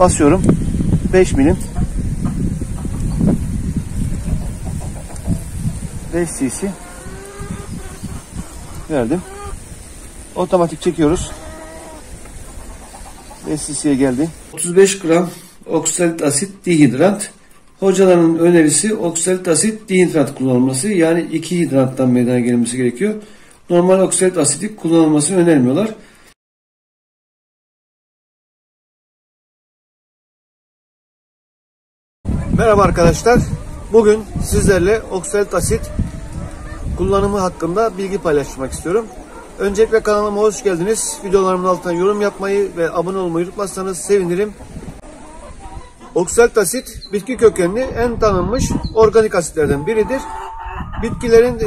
basıyorum. 5 milim. 5 cc verdim. Otomatik çekiyoruz. 5 cc'ye geldi. 35 gram oksalik asit dihidrat. Hocaların önerisi oksalik asit dihidrat kullanılması. Yani 2 hidrattan meydana gelmesi gerekiyor. Normal oksalik asidi kullanılmasını önermiyorlar. Merhaba arkadaşlar. Bugün sizlerle oksalik asit kullanımı hakkında bilgi paylaşmak istiyorum. Öncelikle kanalıma hoş geldiniz. Videolarımın altına yorum yapmayı ve abone olmayı unutmazsanız sevinirim. Oksalik asit bitki kökenli en tanınmış organik asitlerden biridir. Bitkilerin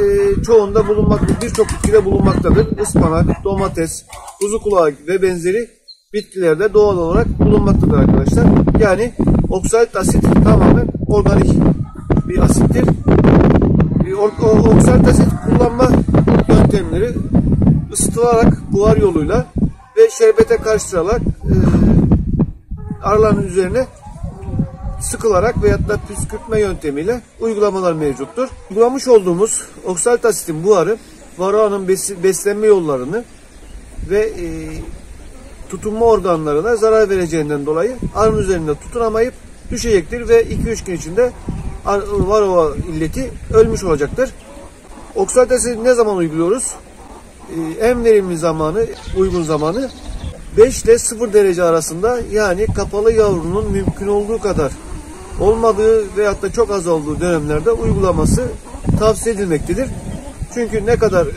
çoğunda bulunmaktadır. Birçok bitkide bulunmaktadır. Ispanak, domates, kuzu kulağı ve benzeri bitkilerde doğal olarak bulunmaktadır arkadaşlar. Yani oksalik asit tamamen organik bir asittir. Oksalik asit kullanma yöntemleri ısıtılarak buhar yoluyla ve şerbete karıştırarak arıların üzerine sıkılarak veyahut da püskürtme yöntemiyle uygulamalar mevcuttur. Uygulamış olduğumuz oksalik asitin buharı varroanın beslenme yollarını ve tutunma organlarına zarar vereceğinden dolayı arının üzerinde tutunamayıp düşecektir ve 2-3 gün içinde varroa illeti ölmüş olacaktır. Oksalik asidi ne zaman uyguluyoruz? En verimli zamanı, uygun zamanı 5 ile 0 derece arasında, yani kapalı yavrunun mümkün olduğu kadar olmadığı veyahut da çok az olduğu dönemlerde uygulaması tavsiye edilmektedir. Çünkü ne kadar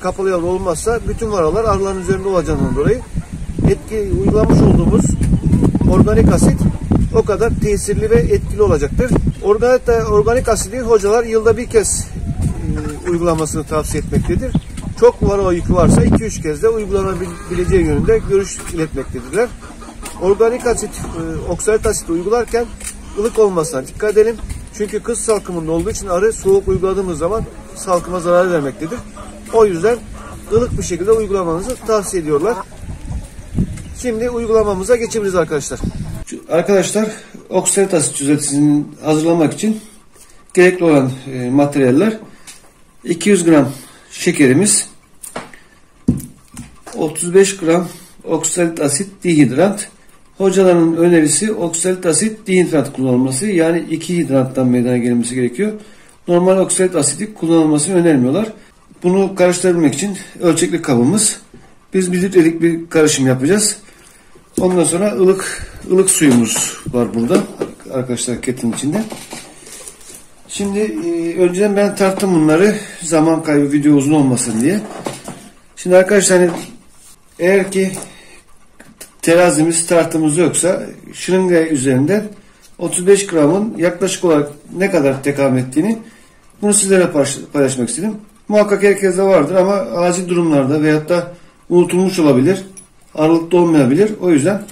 kapalı yavru olmazsa bütün varroalar arıların üzerinde olacağından dolayı uygulamış olduğumuz organik asit o kadar tesirli ve etkili olacaktır. Organik asidi hocalar yılda bir kez uygulamasını tavsiye etmektedir. Çok varroa yükü varsa 2-3 kez de uygulanabileceği yönünde görüş iletmektedirler. Organik asit, oksalik asit uygularken ılık olmasına dikkat edelim. Çünkü kış salkımında olduğu için arı soğuk uyguladığımız zaman salkıma zarar vermektedir. O yüzden ılık bir şekilde uygulamanızı tavsiye ediyorlar. Şimdi uygulamamıza geçebiliriz arkadaşlar. Arkadaşlar, oksalik asit çözeltisini hazırlamak için gerekli olan materyaller: 200 gram şekerimiz, 35 gram oksalik asit dihidrat. Hocaların önerisi oksalik asit dihidrat kullanılması. Yani 2 hidrattan meydana gelmesi gerekiyor. Normal oksalik asidi kullanılmasını önermiyorlar. Bunu karıştırabilmek için ölçekli kabımız. Biz 1 litrelik bir karışım yapacağız. Ondan sonra ılık suyumuz var burada arkadaşlar, ketin içinde. Şimdi önceden ben tarttım bunları, zaman kaybı, video uzun olmasın diye. Şimdi arkadaşlar, hani eğer ki terazimiz, tartımız yoksa şırınga üzerinden 35 gramın yaklaşık olarak ne kadar tekabül ettiğini, bunu sizlere paylaşmak istedim. Muhakkak herkeste vardır ama acil durumlarda veyahut da unutulmuş olabilir, aralıkta olmayabilir. O yüzden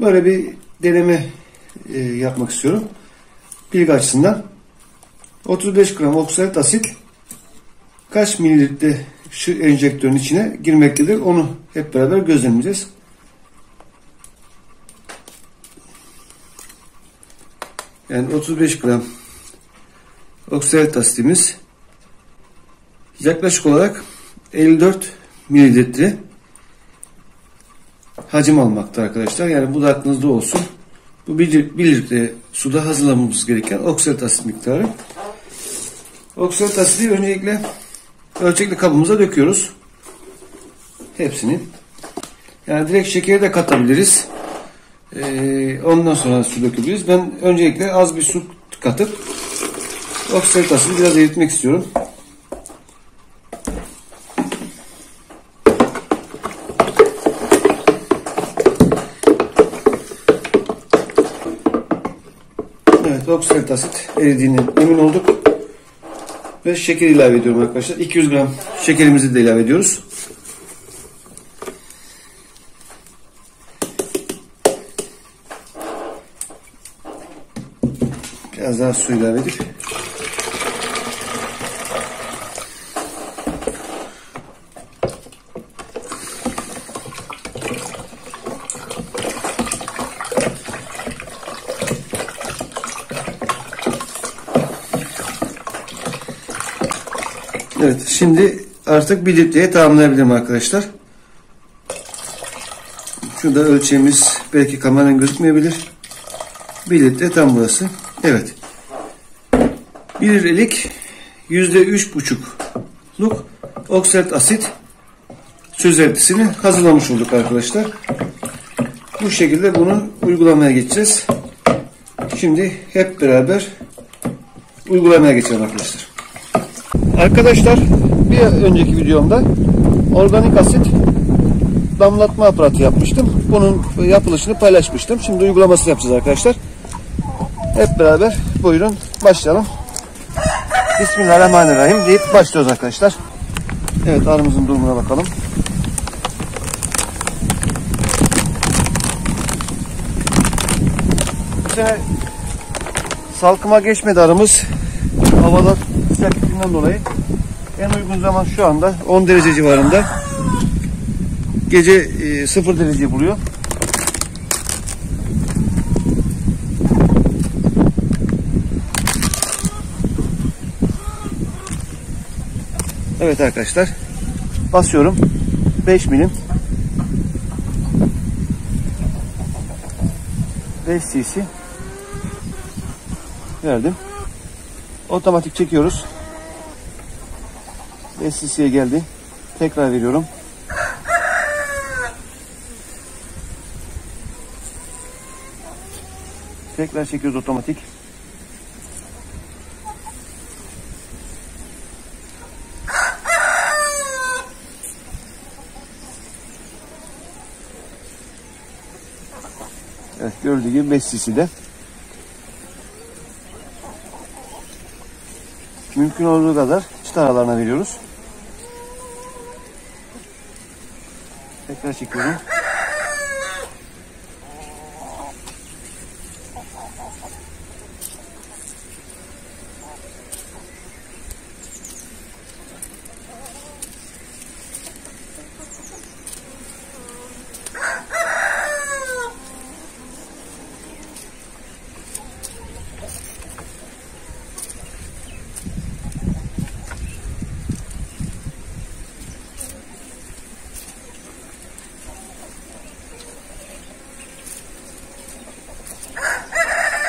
böyle bir deneme yapmak istiyorum bilgi açısından. 35 gram oksalik asit kaç mililitre şu enjektörün içine girmektedir, onu hep beraber gözlemleyeceğiz. Yani 35 gram oksalik asitimiz yaklaşık olarak 54 mililitre hacim almakta arkadaşlar. Yani bu da aklınızda olsun. Bu 1 litre suda hazırlamamız gereken oksalik asit miktarı. Oksalik asidi öncelikle ölçekli kabımıza döküyoruz. Hepsini. Yani direkt şekeri de katabiliriz. Ondan sonra su dökebiliriz. Ben öncelikle az bir su katıp oksalik asidi biraz eritmek istiyorum. Evet, oksalik asit eridiğine emin olduk. Ve şeker ilave ediyorum arkadaşlar. 200 gram şekerimizi de ilave ediyoruz. Biraz daha su ilave edip Evet, şimdi artık bir litreye tamamlayabilirim arkadaşlar. Şurada ölçeğimiz belki kameranın gözükmeyebilir. Bir litre tam burası. Evet. Bir litrelik %3,5'luk oksalik asit çözeltisini hazırlamış olduk arkadaşlar. Bu şekilde bunu uygulamaya geçeceğiz. Şimdi hep beraber uygulamaya geçelim arkadaşlar. Arkadaşlar, bir önceki videomda organik asit damlatma aparatı yapmıştım. Bunun yapılışını paylaşmıştım. Şimdi uygulamasını yapacağız arkadaşlar. Hep beraber buyurun başlayalım. Bismillahirrahmanirrahim deyip başlıyoruz arkadaşlar. Evet, arımızın durumuna bakalım. Bu sene salkıma geçmedi arımız. Havalar sıcaklığından dolayı en uygun zaman şu anda 10 derece civarında. Gece 0 dereceyi buluyor. Evet arkadaşlar, basıyorum 5 milim 5 cc verdim, otomatik çekiyoruz. 5 cc'ye geldi, tekrar veriyorum. Tekrar çekiyoruz, otomatik. Evet, gördüğü gibi 5 cc'de. Mümkün olduğu kadar çıt aralarına veriyoruz. Tekrar çekiyorum.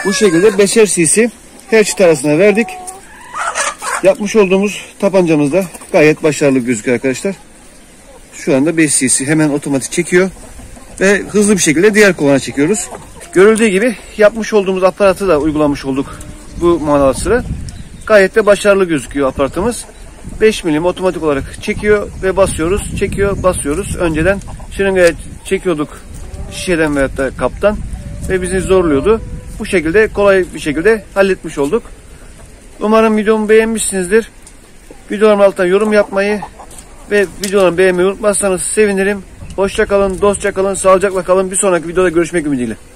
Bu şekilde 5'er cc her çit arasına verdik. Yapmış olduğumuz tabancamız da gayet başarılı gözüküyor arkadaşlar. Şu anda 5 cc hemen otomatik çekiyor ve hızlı bir şekilde diğer kovana çekiyoruz. Görüldüğü gibi yapmış olduğumuz aparatı da uygulamış olduk bu muamele sıra. Gayet de başarılı gözüküyor aparatımız. 5 milim otomatik olarak çekiyor ve basıyoruz, çekiyor, basıyoruz. Önceden şırıngaya çekiyorduk şişeden veyahut da kaptan ve bizi zorluyordu. Bu şekilde kolay bir şekilde halletmiş olduk. Umarım videomu beğenmişsinizdir. Videolarımın altına yorum yapmayı ve videolarımı beğenmeyi unutmazsanız sevinirim. Hoşça kalın, dostça kalın, sağlıcakla kalın. Bir sonraki videoda görüşmek ümidiyle.